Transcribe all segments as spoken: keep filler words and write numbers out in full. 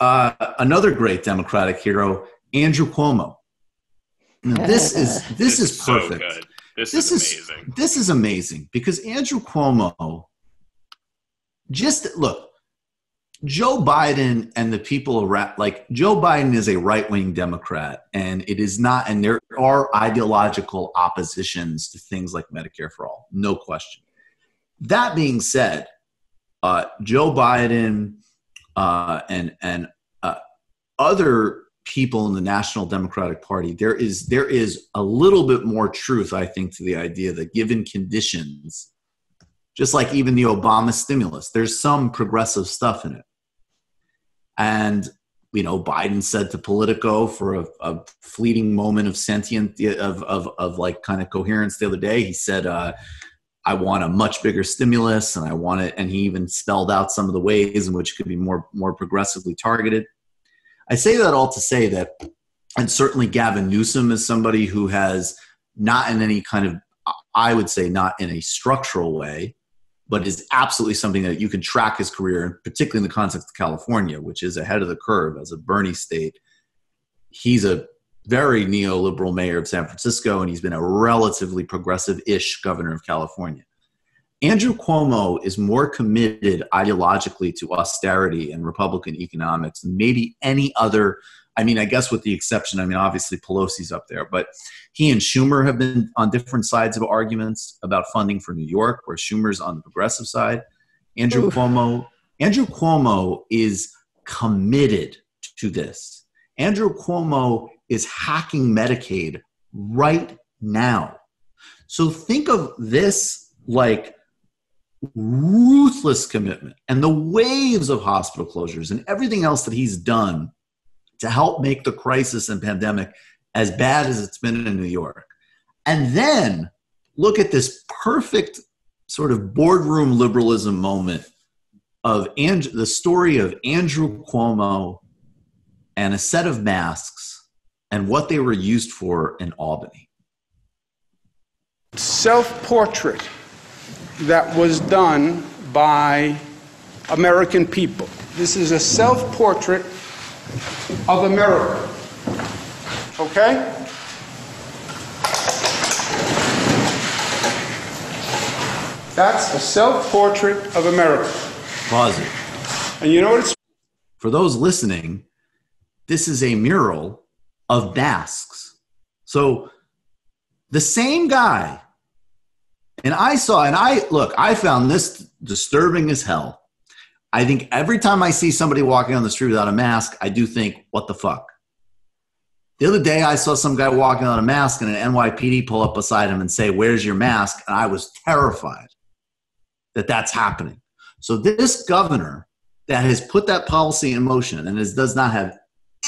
uh, another great Democratic hero, Andrew Cuomo. Now, this is this, this is perfect. So good. This, this is, is amazing. This is amazing because Andrew Cuomo, just look, Joe Biden and the people around, like Joe Biden is a right-wing Democrat, and it is not, and there are ideological oppositions to things like Medicare for All, no question. That being said, uh, Joe Biden uh, and and uh, other people in the National Democratic Party, there is there is a little bit more truth, I think, to the idea that given conditions, just like even the Obama stimulus, there's some progressive stuff in it. And, you know, Biden said to Politico for a, a fleeting moment of sentient, of, of, of like kind of coherence the other day, he said, uh, I want a much bigger stimulus and I want it. And he even spelled out some of the ways in which it could be more, more progressively targeted. I say that all to say that, and certainly Gavin Newsom is somebody who has not in any kind of, I would say not in a structural way, but is absolutely something that you can track his career, particularly in the context of California, which is ahead of the curve as a Bernie state. He's a very neoliberal mayor of San Francisco, and he's been a relatively progressive-ish governor of California. Andrew Cuomo is more committed ideologically to austerity and Republican economics than maybe any other, I mean, I guess with the exception, I mean, obviously Pelosi's up there, but he and Schumer have been on different sides of arguments about funding for New York, where Schumer's on the progressive side. Andrew Ooh. Cuomo, Andrew Cuomo is committed to this. Andrew Cuomo is hacking Medicaid right now. So think of this like ruthless commitment and the waves of hospital closures and everything else that he's done to help make the crisis and pandemic as bad as it's been in New York. And then look at this perfect sort of boardroom liberalism moment of and- the story of Andrew Cuomo and a set of masks and what they were used for in Albany. Self-portrait that was done by American people. This is a self-portrait of America. Okay? That's a self-portrait of America. Pause it. And you know what it's... For those listening, this is a mural of masks. So the same guy... And I saw, and I, look, I found this disturbing as hell. I think every time I see somebody walking on the street without a mask, I do think, what the fuck? The other day I saw some guy walking without a mask and an N Y P D pull up beside him and say, where's your mask? And I was terrified that that's happening. So this governor that has put that policy in motion and is, does not have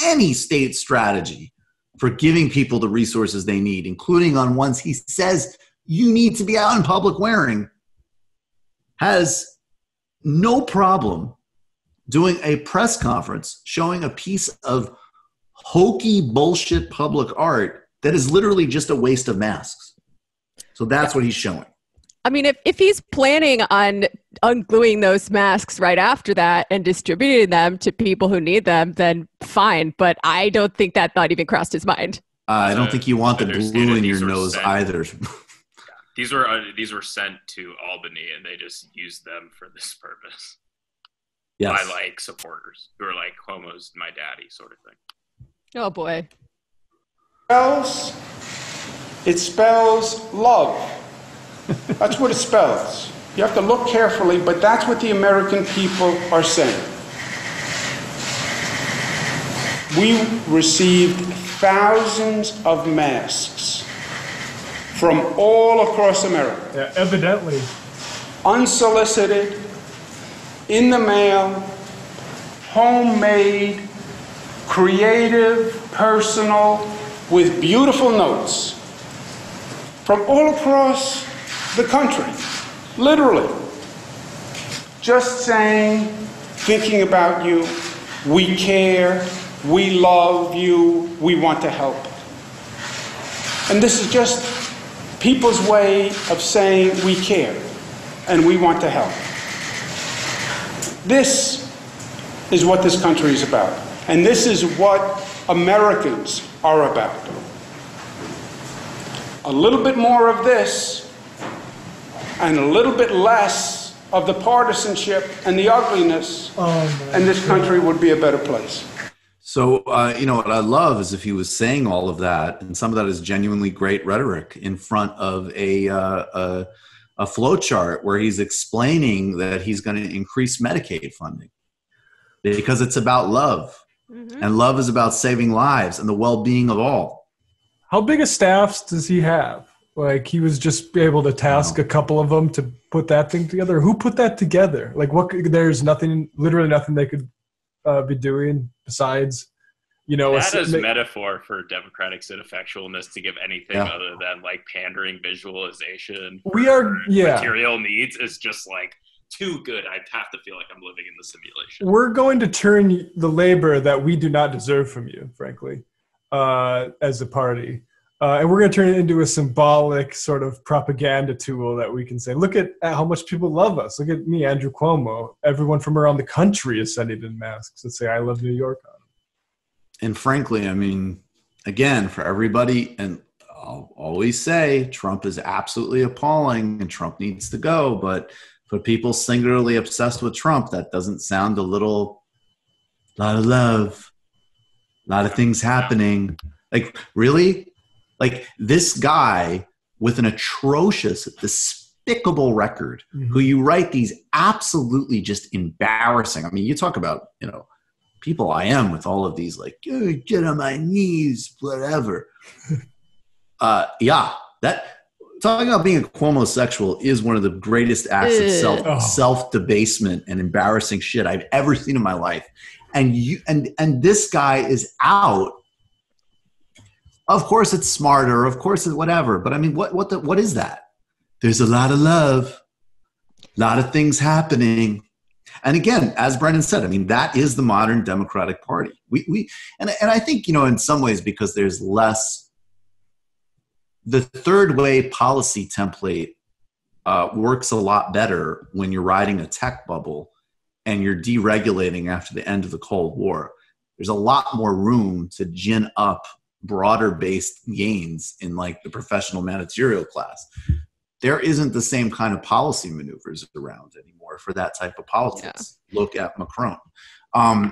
any state strategy for giving people the resources they need, including on ones he says you need to be out in public wearing, has no problem doing a press conference showing a piece of hokey bullshit public art that is literally just a waste of masks. So that's what he's showing. I mean, if, if he's planning on ungluing those masks right after that and distributing them to people who need them, then fine. But I don't think that thought even crossed his mind. Uh, I don't think you want the glue in your nose either. These were uh, these were sent to Albany, and they just used them for this purpose. Yes. By like supporters who are like Cuomo's my daddy sort of thing. Oh boy! Spells it spells love. That's what it spells. You have to look carefully, but that's what the American people are saying. We received thousands of masks from all across America. Yeah, evidently. Unsolicited, in the mail, homemade, creative, personal, with beautiful notes from all across the country, literally. Just saying, thinking about you, we care, we love you, we want to help. And this is just people's way of saying we care and we want to help. This is what this country is about. And this is what Americans are about. A little bit more of this and a little bit less of the partisanship and the ugliness, oh, and this country would be a better place. So, uh, you know, what I love is if he was saying all of that, and some of that is genuinely great rhetoric in front of a, uh, a, a flow chart where he's explaining that he's going to increase Medicaid funding because it's about love. Mm-hmm. And love is about saving lives and the well-being of all. How big of staffs does he have? Like, he was just able to task a couple of them to put that thing together. Who put that together? Like, what? There's nothing, literally nothing they could uh, be doing besides, you know. That a, is a metaphor for Democratic ineffectualness to give anything yeah. other than, like, pandering visualization. We are, yeah. Material needs is just, like, too good. I have to feel like I'm living in the simulation. We're going to turn the labor that we do not deserve from you, frankly, uh, as a party. Uh, and we're going to turn it into a symbolic sort of propaganda tool that we can say, look at, at how much people love us. Look at me, Andrew Cuomo. Everyone from around the country is sending in masks and say, I love New York on them. And frankly, I mean, again, for everybody, and I'll always say Trump is absolutely appalling and Trump needs to go. But for people singularly obsessed with Trump, that doesn't sound a little, lot of love, a lot of things happening. Like, really? Like, this guy with an atrocious, despicable record, mm-hmm. who you write these absolutely just embarrassing. I mean, you talk about, you know, people I am with all of these, like, oh, get on my knees, whatever. uh, yeah, that talking about being a Cuomo sexual is one of the greatest acts Ugh. of self oh. self debasement and embarrassing shit I've ever seen in my life. And you and and this guy is out. Of course it's smarter. Of course it's whatever. But I mean, what what the, what is that? There's a lot of love, a lot of things happening. And again, as Brendan said, I mean, that is the modern Democratic Party. We we and and I think, you know, in some ways, because there's less the third way policy template uh, works a lot better when you're riding a tech bubble and you're deregulating after the end of the Cold War. There's a lot more room to gin up broader based gains in, like, the professional managerial class. There isn't the same kind of policy maneuvers around anymore for that type of politics. Yeah. Look at Macron. Um,